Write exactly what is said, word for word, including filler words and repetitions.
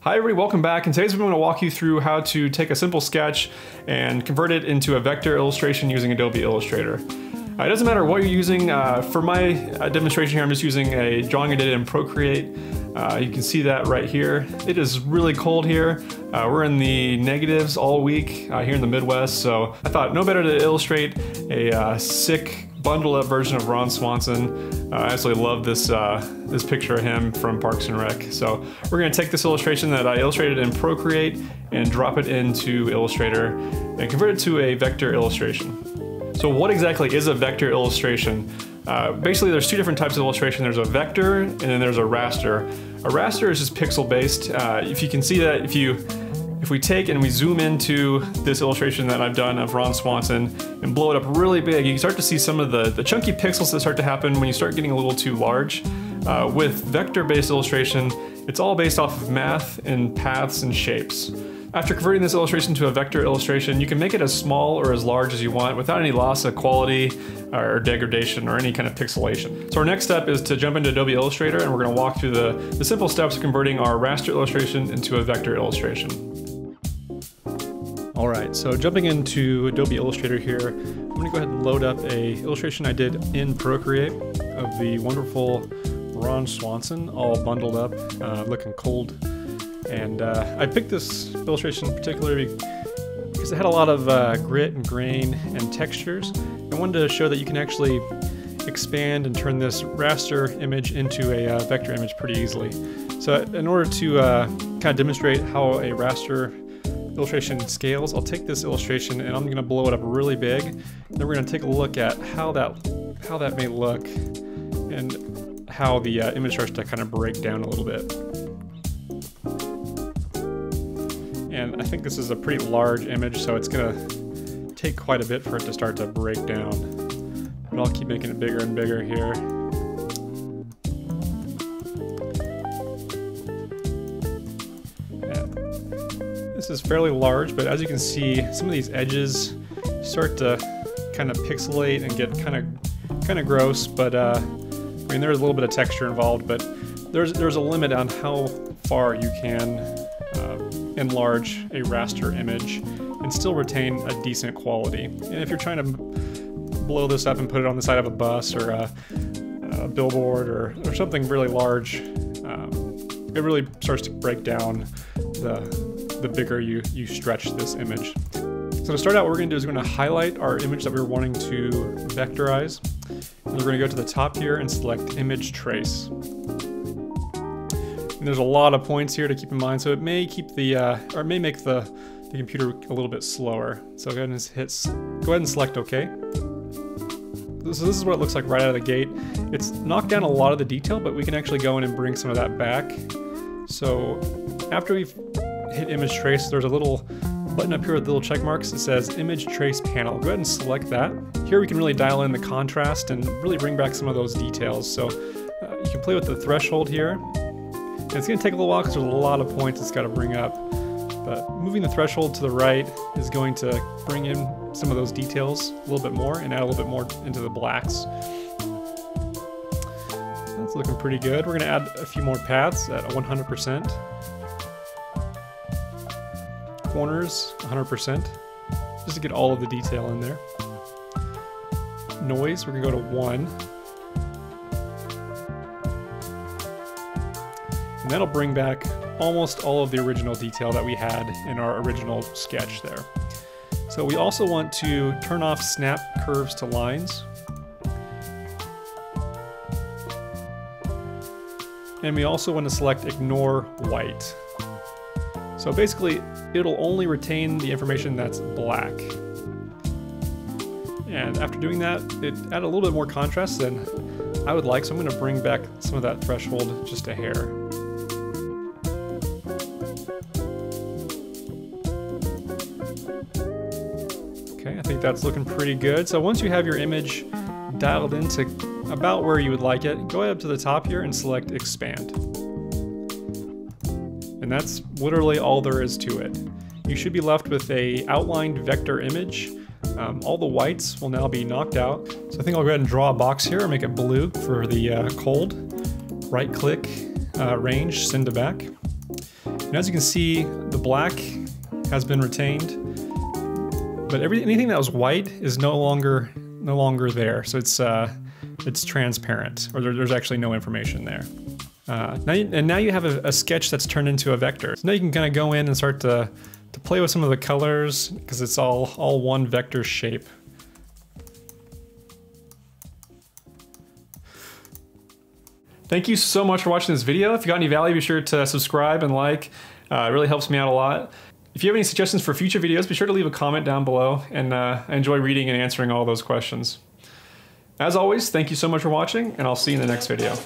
Hi everybody, welcome back, and today's video I'm going to walk you through how to take a simple sketch and convert it into a vector illustration using Adobe Illustrator. Uh, it doesn't matter what you're using. Uh, for my uh, demonstration here, I'm just using a drawing I did in Procreate. Uh, you can see that right here. It is really cold here. Uh, we're in the negatives all week uh, here in the Midwest, so I thought no better to illustrate a uh, sick, bundled up version of Ron Swanson. Uh, I absolutely love this uh, this picture of him from Parks and Rec. So we're gonna take this illustration that I illustrated in Procreate and drop it into Illustrator and convert it to a vector illustration. So what exactly is a vector illustration? Uh, basically there's two different types of illustration. There's a vector and then there's a raster. A raster is just pixel based. Uh, if you can see that, if you If we take and we zoom into this illustration that I've done of Ron Swanson and blow it up really big, you can start to see some of the, the chunky pixels that start to happen when you start getting a little too large. Uh, with vector-based illustration, it's all based off of math and paths and shapes. After converting this illustration to a vector illustration, you can make it as small or as large as you want without any loss of quality or degradation or any kind of pixelation. So our next step is to jump into Adobe Illustrator, and we're going to walk through the, the simple steps of converting our raster illustration into a vector illustration. All right, so jumping into Adobe Illustrator here, I'm gonna go ahead and load up a illustration I did in Procreate of the wonderful Ron Swanson, all bundled up, uh, looking cold. And uh, I picked this illustration in particular because it had a lot of uh, grit and grain and textures. I wanted to show that you can actually expand and turn this raster image into a uh, vector image pretty easily. So in order to uh, kind of demonstrate how a raster illustration scales, I'll take this illustration and I'm going to blow it up really big. Then we're going to take a look at how that how that may look and how the uh, image starts to kind of break down a little bit. And I think this is a pretty large image, so it's going to take quite a bit for it to start to break down. But I'll keep making it bigger and bigger here. This is fairly large, but as you can see, some of these edges start to kind of pixelate and get kind of kind of gross. But uh, I mean, there's a little bit of texture involved, but there's there's a limit on how far you can uh, enlarge a raster image and still retain a decent quality. And if you're trying to blow this up and put it on the side of a bus or a, a billboard or, or something really large, um, it really starts to break down the the bigger you, you stretch this image. So to start out, what we're gonna do is we're gonna highlight our image that we were wanting to vectorize. And we're gonna go to the top here and select Image Trace. And there's a lot of points here to keep in mind, so it may keep the, uh, or it may make the, the computer a little bit slower. So go ahead and hit, go ahead and select OK. So this is what it looks like right out of the gate. It's knocked down a lot of the detail, but we can actually go in and bring some of that back. So after we've hit Image Trace, there's a little button up here with little check marks that says Image Trace Panel. Go ahead and select that. Here we can really dial in the contrast and really bring back some of those details. So uh, you can play with the threshold here. And it's going to take a little while because there's a lot of points it's got to bring up. But moving the threshold to the right is going to bring in some of those details a little bit more and add a little bit more into the blacks. That's looking pretty good. We're going to add a few more paths at one hundred percent. Corners, one hundred percent, just to get all of the detail in there. Noise, we're gonna go to one. And that'll bring back almost all of the original detail that we had in our original sketch there. So we also want to turn off snap curves to lines. And we also want to select ignore white. So basically, it'll only retain the information that's black. And after doing that, it added a little bit more contrast than I would like, so I'm gonna bring back some of that threshold just a hair. Okay, I think that's looking pretty good. So once you have your image dialed into about where you would like it, go ahead up to the top here and select Expand. And that's literally all there is to it. You should be left with a outlined vector image. Um, all the whites will now be knocked out. So I think I'll go ahead and draw a box here and make it blue for the uh, cold. Right click, uh, range, send to back. And as you can see, the black has been retained, but every, anything that was white is no longer no longer there. So it's uh, it's transparent, or there, there's actually no information there. Uh, now you, and now you have a, a sketch that's turned into a vector. So now you can kind of go in and start to to play with some of the colors, because it's all all one vector shape. Thank you so much for watching this video. If you got any value, be sure to subscribe and like. Uh, it really helps me out a lot. If you have any suggestions for future videos, be sure to leave a comment down below, and uh, I enjoy reading and answering all those questions. As always, thank you so much for watching, and I'll see you in the next video.